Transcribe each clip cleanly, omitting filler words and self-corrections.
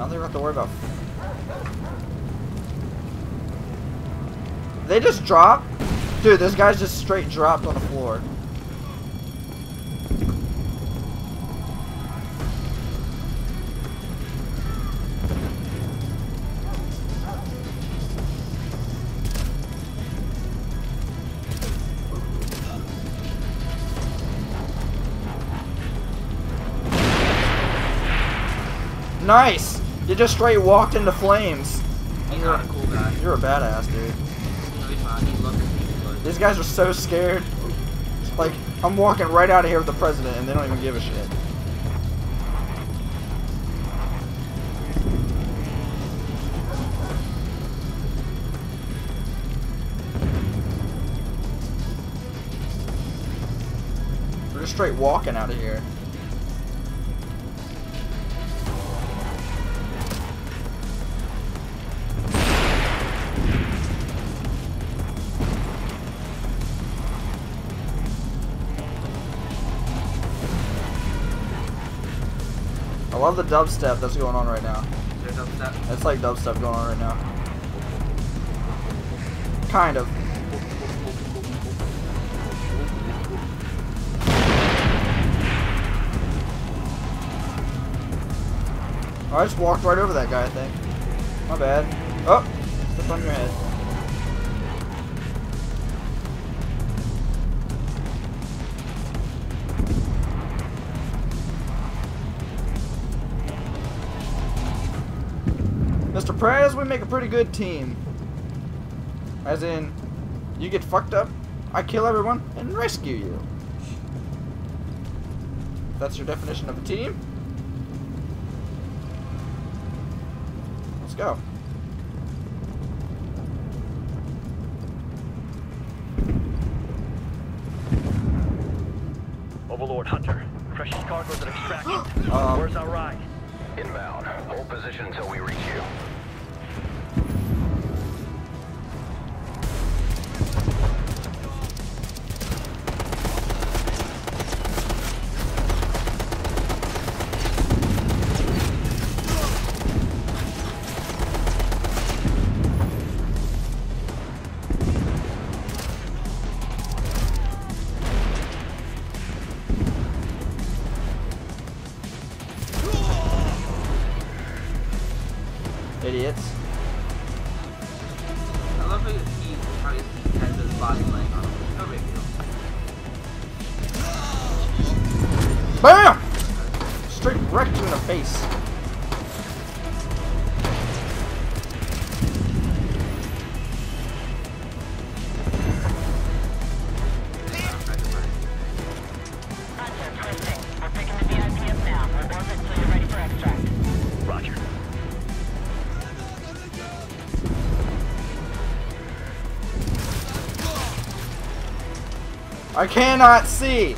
Nothing we have to worry about. They just dropped? Dude, this guy's just straight dropped on the floor. Nice! You just straight walked into flames. He's not a cool guy. You're a badass, dude. These guys are so scared. It's like, I'm walking right out of here with the president and they don't even give a shit. We're just straight walking out of here. I love the dubstep that's going on right now. Is there dubstep? It's like dubstep going on right now. Kind of. Oh, I just walked right over that guy, I think. My bad. Oh, that's on your head. Mr. Prez, we make a pretty good team. As in, you get fucked up, I kill everyone, and rescue you. That's your definition of a team? Let's go. Overlord Hunter, precious cargoes are extracted. Where's our ride? Inbound. Hold position until we reach you. Idiots. I love how he has his body laying on him. No big deal. BAM! Straight wrecked in the face. I cannot see!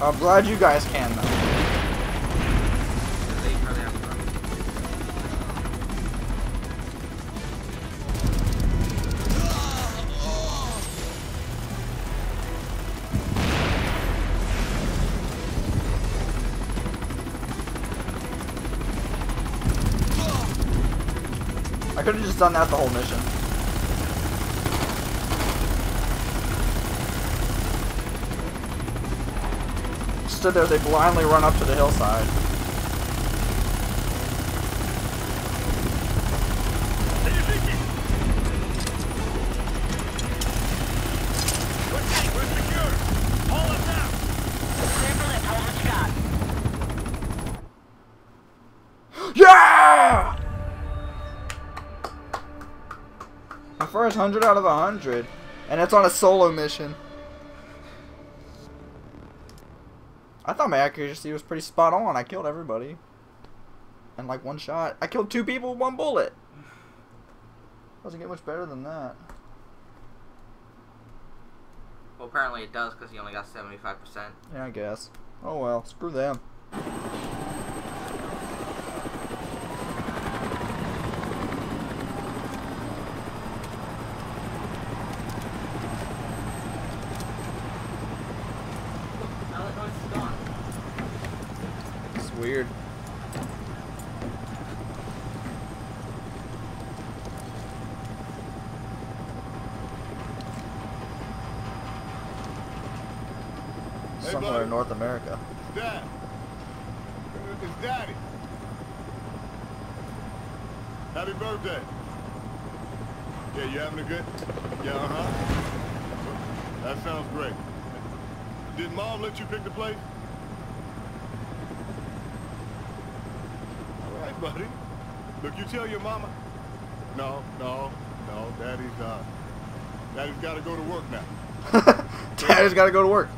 I'm glad you guys can, though. I could've just done that the whole mission. Stood there, they blindly run up to the hillside. Yeah! My first 100 out of 100, and it's on a solo mission. I thought my accuracy was pretty spot on. I killed everybody. And like one shot. I killed two people with one bullet. Doesn't get much better than that. Well, apparently it does because you only got 75%. Yeah, I guess. Oh well, screw them. Weird. somewhere in North America. It's Daddy. Happy birthday. Yeah, you having a good? Yeah, uh-huh. That sounds great. Did Mom let you pick the place? All right, buddy. Look, you tell your mama. No. Daddy's got to go to work now. Daddy's got to go to work.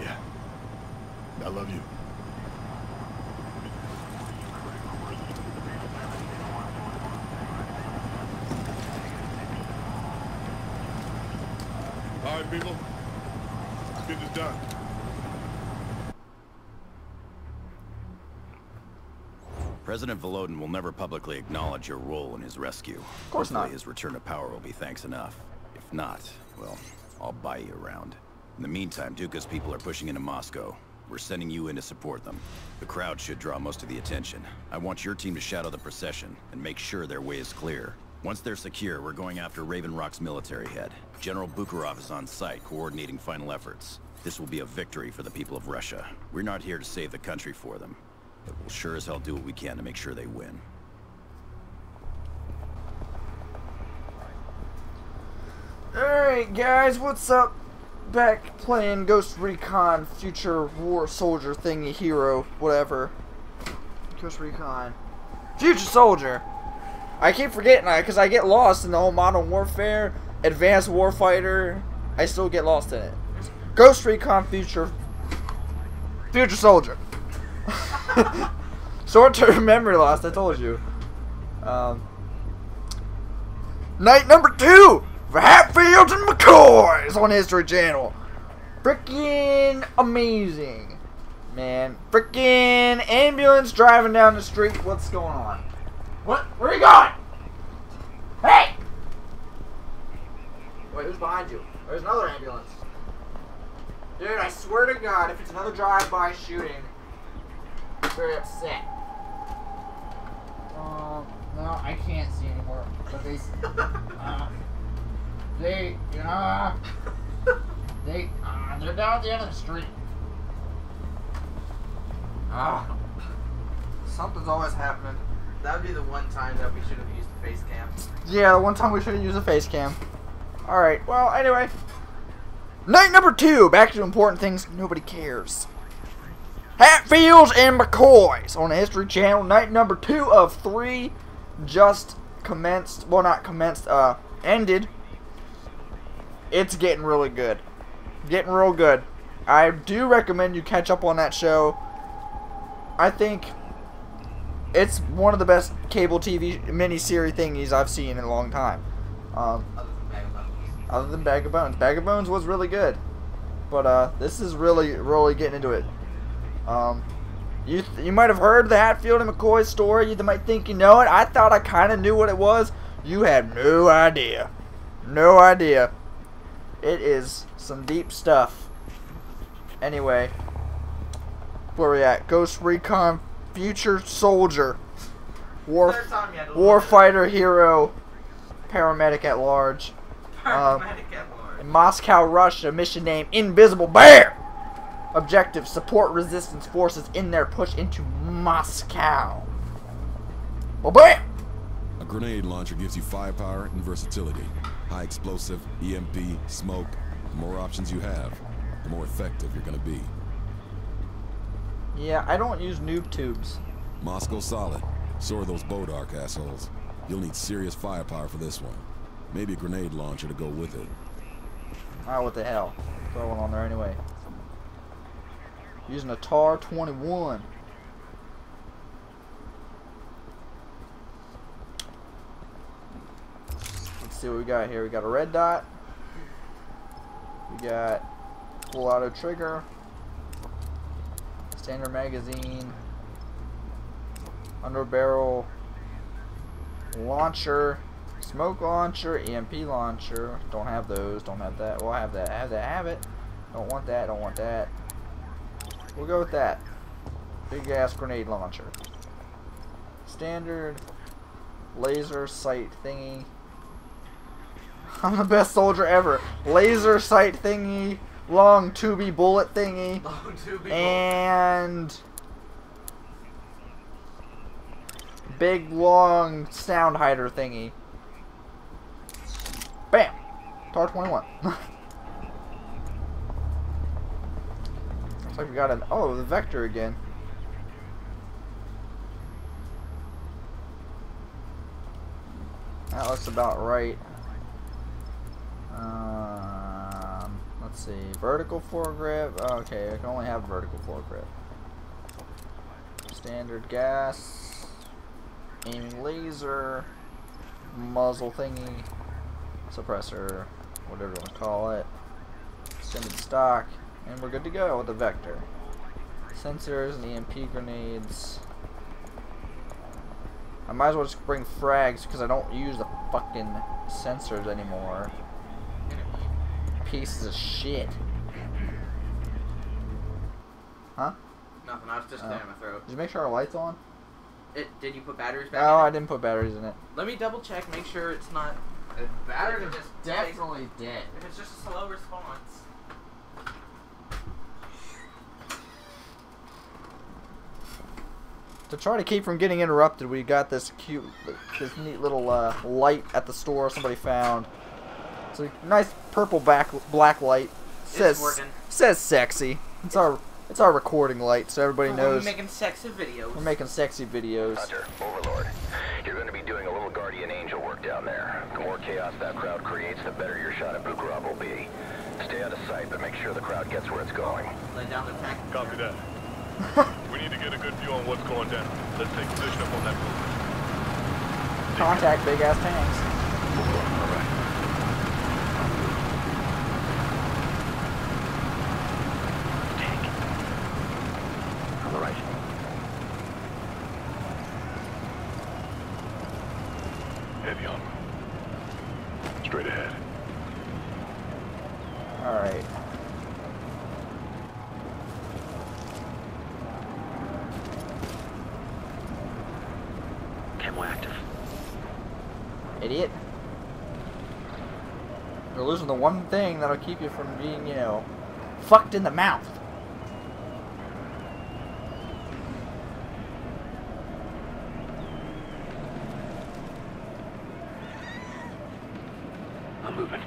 Yeah. I love you. All right, people. Let's get this done. President Volodin will never publicly acknowledge your role in his rescue. Of course not. Hopefully his return to power will be thanks enough. If not, well, I'll buy you around. In the meantime, Duca's people are pushing into Moscow. We're sending you in to support them. The crowd should draw most of the attention. I want your team to shadow the procession and make sure their way is clear. Once they're secure, we're going after Raven Rock's military head. General Bukharov is on site, coordinating final efforts. This will be a victory for the people of Russia. We're not here to save the country for them, but we'll sure as hell do what we can to make sure they win. Alright guys, what's up? Back playing Ghost Recon Future War Soldier thingy hero, whatever. Ghost Recon Future Soldier! I keep forgetting, because I get lost in the whole Modern Warfare, Advanced Warfighter. I still get lost in it. Ghost Recon Future Soldier. Short-term memory loss, I told you. Night number 2 for Hatfield and McCoy is on History Channel. Freaking amazing, man. Freaking ambulance driving down the street. What's going on? What? Where are you going? Hey! Wait, who's behind you? There's another ambulance. Dude, I swear to God, if it's another drive-by shooting, I'm very upset. No, I can't see anymore. But they... they're down at the end of the street. Something's always happening. That would be the one time that we should have used the face cam. Yeah, the one time we should have used the face cam. Alright, well, anyway. Night number 2, back to important things nobody cares. Hatfields and McCoys on the History Channel. Night number 2 of 3 just commenced. Well, not commenced, ended. It's getting really good. Getting real good. I do recommend you catch up on that show. I think... it's one of the best cable TV miniseries thingies I've seen in a long time. Other than Bag of Bones. Bag of Bones was really good. But this is really, really getting into it. You might have heard the Hatfield and McCoy story. You might think you know it. I thought I kind of knew what it was. You had no idea. No idea. It is some deep stuff. Anyway. Where we at? Ghost Recon Future Soldier, Warfighter Hero, Paramedic at Large, in Moscow, Russia, mission name Invisible Bear. Objective, support resistance forces in their push into Moscow. Well, bam! A grenade launcher gives you firepower and versatility. High explosive, EMP, smoke. The more options you have, the more effective you're going to be. Yeah, I don't use noob tubes. Moscow solid. So are those BODAR assholes. You'll need serious firepower for this one. Maybe a grenade launcher to go with it. Ah, what the hell? Throw one on there anyway. Using a TAR-21. Let's see what we got here. We got a red dot. We got full auto trigger. Standard magazine, underbarrel launcher, smoke launcher, EMP launcher. Don't have those, don't have that. Well, I have that, I have that, I have it. Don't want that, don't want that. We'll go with that. Big ass grenade launcher. Standard laser sight thingy. I'm the best soldier ever. Laser sight thingy, long tubey bullet thingy. Long tubey and bullet. Big long sound hider thingy. Bam! TAR-21. Looks like we got an the Vector again. That looks about right. Let's see, vertical foregrip. Okay, I can only have vertical foregrip. Standard gas, aiming laser, muzzle thingy, suppressor, whatever you want to call it. Extended stock, and we're good to go with the Vector. Sensors and EMP grenades. I might as well just bring frags because I don't use the fucking sensors anymore. Pieces of shit. Huh? Nothing, I was just clearing my throat. Did you make sure our light's on? Did you put batteries back in? No, I didn't put batteries in it. Let me double check, make sure it's not... The batteries are just definitely dead. If it's just a slow response. To try to keep from getting interrupted, we got this cute, this neat little light at the store somebody found. It's a nice purple black light. Says sexy. It's our recording light, so everybody knows. We're making sexy videos. We're making sexy videos. Hunter, Overlord, you're going to be doing a little guardian angel work down there. The more chaos that crowd creates, the better your shot at Bukharov will be. Stay out of sight, but make sure the crowd gets where it's going. Lay down the pack. Copy that. We need to get a good view on what's going down. Let's take position up on that movement. Contact big ass tanks. Alright. Tank. On the right. Heavy armor. Straight ahead. Alright. Idiot. You're losing the one thing that'll keep you from being, you know, fucked in the mouth. I'm moving.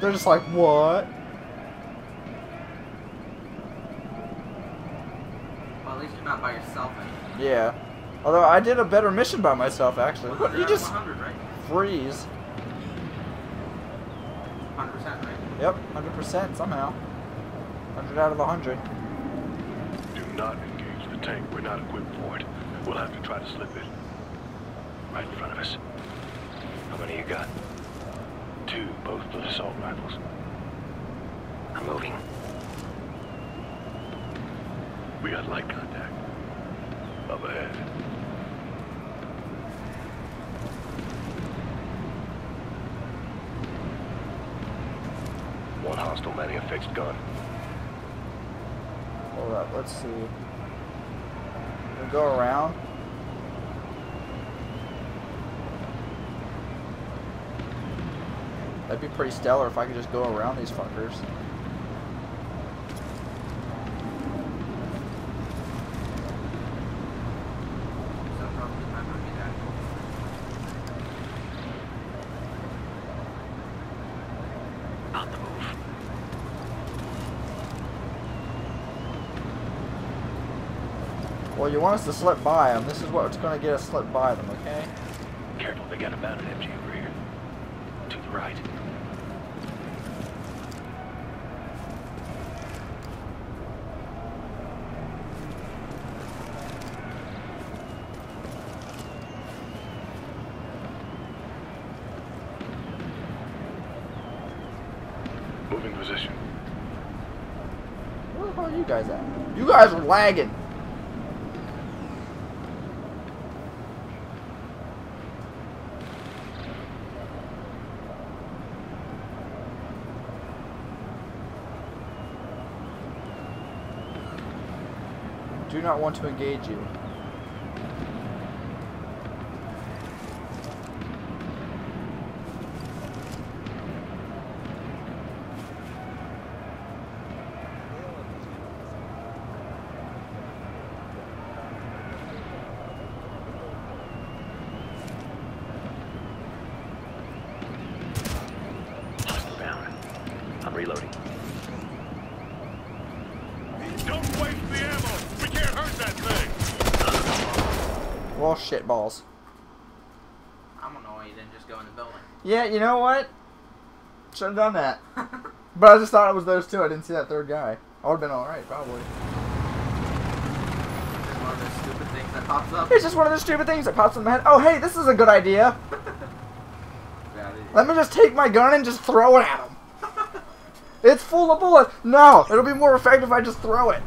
They're just like, what? Well, at least you're not by yourself anymore. Yeah. Although I did a better mission by myself, actually. What, you just freeze. 100%, right? Yep, 100% somehow. 100 out of 100. Do not engage the tank. We're not equipped for it. We'll have to try to slip it. Right in front of us. How many you got? Two, both with assault rifles. I'm moving. We got light contact. Up ahead. One hostile manning a fixed gun. Hold up, let's see. We'll go around. That'd be pretty stellar if I could just go around these fuckers. Well, you want us to slip by them. This is what's going to get us slip by them, okay? Careful, they got a mounted MG over here. To the right. Moving position. Where the hell are you guys at? You guys are lagging! Do not want to engage you. Don't waste the ammo. We can't hurt that thing. Well, shit balls. I'm annoyed and just go in the building. Yeah, you know what? Should have done that. But I just thought it was those two. I didn't see that third guy. I would have been alright, probably. It's one of those stupid things that pops up. It's just one of those stupid things that pops in my head. Oh, hey, this is a good idea. Let me just take my gun and just throw it at him. It's full of bullets. No, it'll be more effective if I just throw it.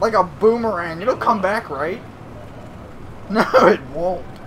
Like a boomerang. It'll come back, right? No, it won't.